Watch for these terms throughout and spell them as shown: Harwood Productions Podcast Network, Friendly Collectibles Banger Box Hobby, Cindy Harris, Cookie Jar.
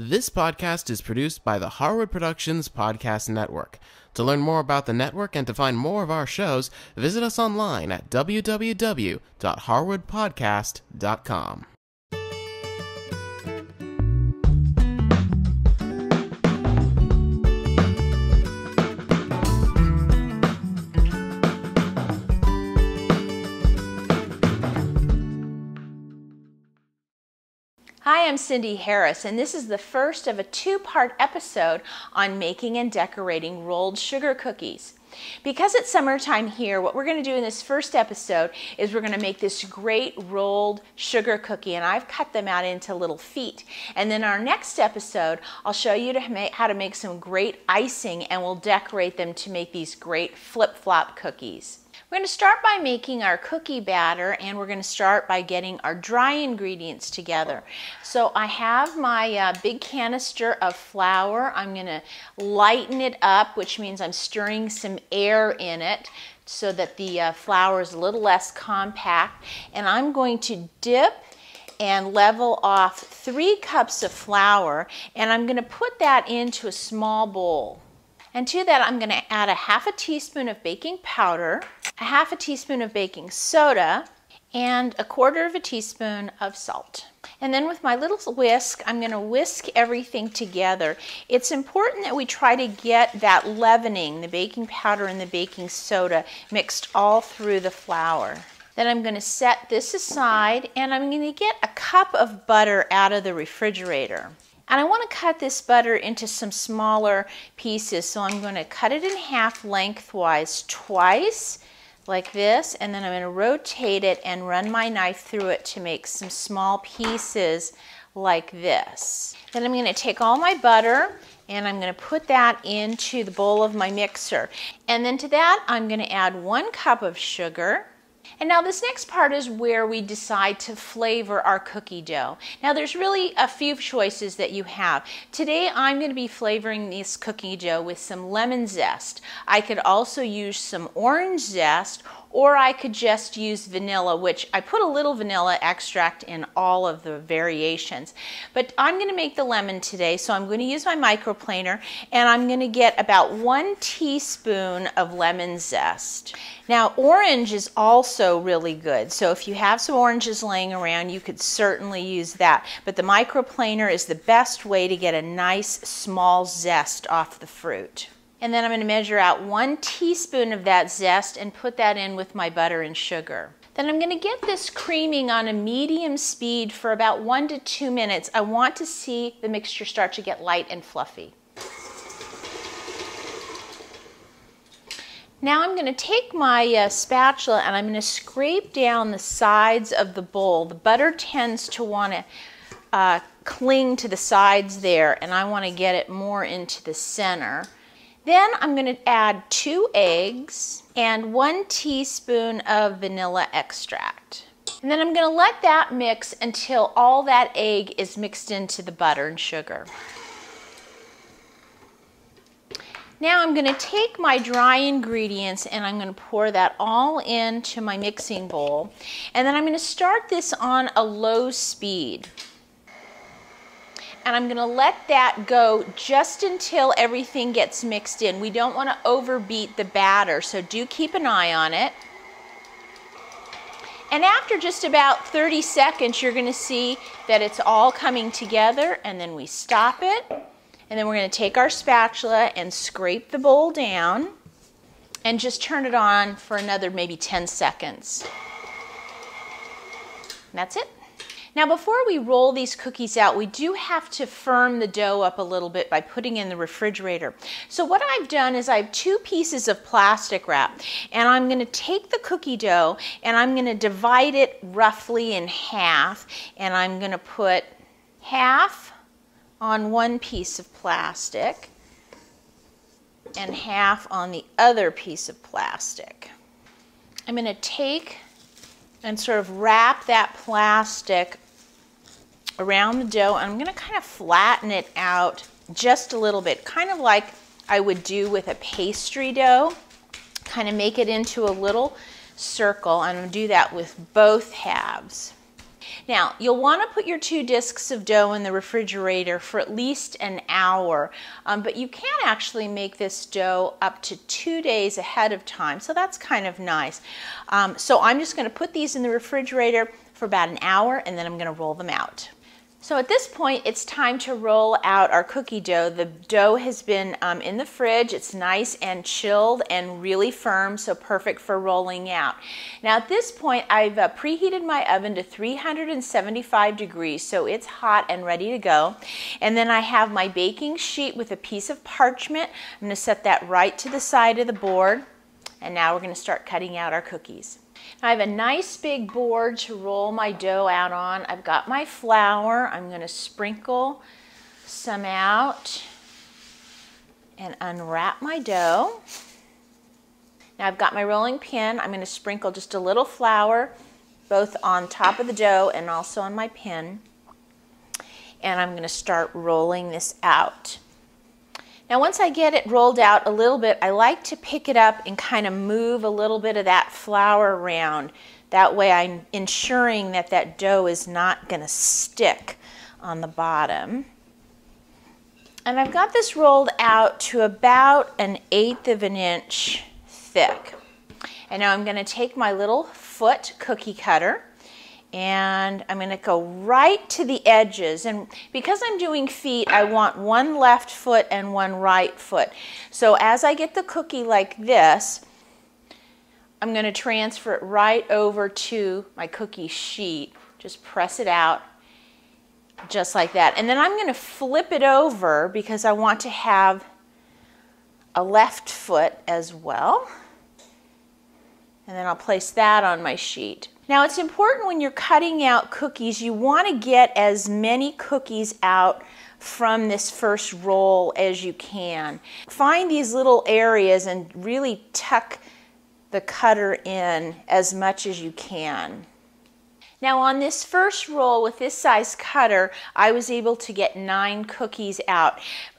This podcast is produced by the Harwood Productions Podcast Network. To learn more about the network and to find more of our shows, visit us online at www.harwoodpodcast.com. Hi, I'm Cindy Harris, and this is the first of a two-part episode on making and decorating rolled sugar cookies. Because it's summertime here, what we're going to do in this first episode is we're going to make this great rolled sugar cookie, and I've cut them out into little feet. And then our next episode, I'll show you how to make some great icing, and we'll decorate them to make these great flip-flop cookies. We're going to start by making our cookie batter, and we're going to start by getting our dry ingredients together. So I have my big canister of flour. I'm going to lighten it up, which means I'm stirring some air in it so that the flour is a little less compact. And I'm going to dip and level off 3 cups of flour, and I'm going to put that into a small bowl. And to that, I'm going to add 1/2 teaspoon of baking powder, 1/2 teaspoon of baking soda, and 1/4 teaspoon of salt. And then with my little whisk, I'm going to whisk everything together. It's important that we try to get that leavening, the baking powder and the baking soda, mixed all through the flour. Then I'm going to set this aside, and I'm going to get a cup of butter out of the refrigerator. And I want to cut this butter into some smaller pieces, so I'm going to cut it in half lengthwise twice, like this, and then I'm going to rotate it and run my knife through it to make some small pieces like this. Then I'm going to take all my butter, and I'm going to put that into the bowl of my mixer. And then to that, I'm going to add 1 cup of sugar. And now this next part is where we decide to flavor our cookie dough. Now there's really a few choices that you have. Today I'm going to be flavoring this cookie dough with some lemon zest. I could also use some orange zest, or I could just use vanilla, which I put a little vanilla extract in all of the variations. But I'm going to make the lemon today, so I'm going to use my microplaner, and I'm going to get about 1 teaspoon of lemon zest. Now orange is also really good, so if you have some oranges laying around, you could certainly use that. But the microplaner is the best way to get a nice small zest off the fruit. And then I'm going to measure out 1 teaspoon of that zest and put that in with my butter and sugar. Then I'm going to get this creaming on a medium speed for about 1 to 2 minutes. I want to see the mixture start to get light and fluffy. Now I'm going to take my spatula, and I'm going to scrape down the sides of the bowl. The butter tends to want to cling to the sides there, and I want to get it more into the center. Then I'm going to add 2 eggs and 1 teaspoon of vanilla extract. And then I'm going to let that mix until all that egg is mixed into the butter and sugar. Now I'm going to take my dry ingredients, and I'm going to pour that all into my mixing bowl. And then I'm going to start this on a low speed. And I'm going to let that go just until everything gets mixed in. We don't want to overbeat the batter, so do keep an eye on it. And after just about 30 seconds, you're going to see that it's all coming together, and then we stop it. And then we're going to take our spatula and scrape the bowl down and just turn it on for another maybe 10 seconds. And that's it. Now before we roll these cookies out, we do have to firm the dough up a little bit by putting in the refrigerator. So what I've done is I have 2 pieces of plastic wrap, and I'm going to take the cookie dough, and I'm going to divide it roughly in half, and I'm going to put half on 1 piece of plastic and half on the other piece of plastic. I'm going to take and sort of wrap that plastic around the dough. I'm going to kind of flatten it out just a little bit, kind of like I would do with a pastry dough. Kind of make it into a little circle. I'm going to do that with both halves. Now, you'll want to put your 2 discs of dough in the refrigerator for at least an hour, but you can actually make this dough up to 2 days ahead of time, so that's kind of nice. So I'm just going to put these in the refrigerator for about an hour, and then I'm going to roll them out. So at this point, it's time to roll out our cookie dough. The dough has been in the fridge. It's nice and chilled and really firm, so perfect for rolling out. Now at this point, I've preheated my oven to 375 degrees, so it's hot and ready to go. And then I have my baking sheet with a piece of parchment. I'm going to set that right to the side of the board. And now we're going to start cutting out our cookies. I have a nice big board to roll my dough out on. I've got my flour. I'm going to sprinkle some out and unwrap my dough. Now I've got my rolling pin. I'm going to sprinkle just a little flour both on top of the dough and also on my pin. And I'm going to start rolling this out. Now once I get it rolled out a little bit, I like to pick it up and kind of move a little bit of that flour around. That way I'm ensuring that that dough is not going to stick on the bottom. And I've got this rolled out to about 1/8 of an inch thick. And now I'm going to take my little foot cookie cutter and I'm going to go right to the edges, and because I'm doing feet, I want one left foot and one right foot. So as I get the cookie like this, I'm going to transfer it right over to my cookie sheet. Just press it out just like that, and then I'm going to flip it over because I want to have a left foot as well, and then I'll place that on my sheet. Now it's important when you're cutting out cookies, you want to get as many cookies out from this first roll as you can. Find these little areas and really tuck the cutter in as much as you can. Now on this first roll with this size cutter, I was able to get 9 cookies out.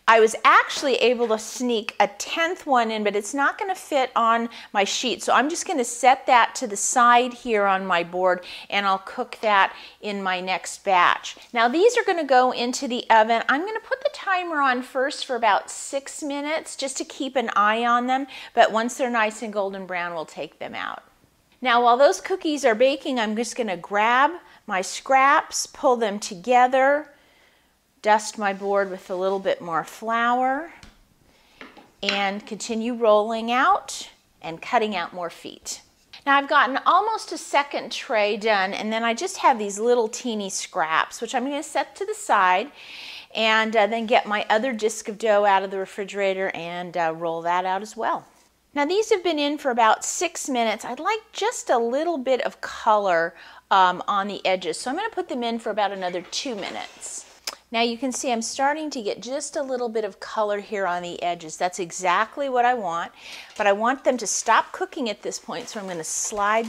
I was actually able to sneak a 10th one in, but it's not going to fit on my sheet. So I'm just going to set that to the side here on my board, and I'll cook that in my next batch. Now these are going to go into the oven. I'm going to put the timer on first for about 6 minutes just to keep an eye on them, but once they're nice and golden brown, we'll take them out. Now while those cookies are baking, I'm just going to grab my scraps, pull them together, dust my board with a little bit more flour, and continue rolling out and cutting out more feet. Now I've gotten almost a second tray done, and then I just have these little teeny scraps, which I'm going to set to the side, and then get my other disc of dough out of the refrigerator and roll that out as well. Now these have been in for about 6 minutes. I'd like just a little bit of color on the edges, so I'm going to put them in for about another 2 minutes. Now you can see I'm starting to get just a little bit of color here on the edges. That's exactly what I want, but I want them to stop cooking at this point, so I'm going to slide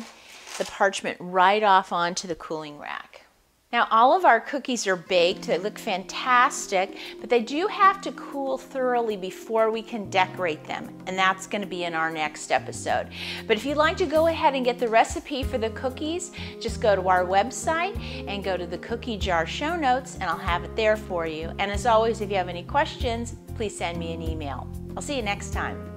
the parchment right off onto the cooling rack. Now all of our cookies are baked. They look fantastic, but they do have to cool thoroughly before we can decorate them, and that's going to be in our next episode. But if you'd like to go ahead and get the recipe for the cookies, just go to our website and go to the cookie jar show notes, and I'll have it there for you. And as always, if you have any questions, please send me an email. I'll see you next time.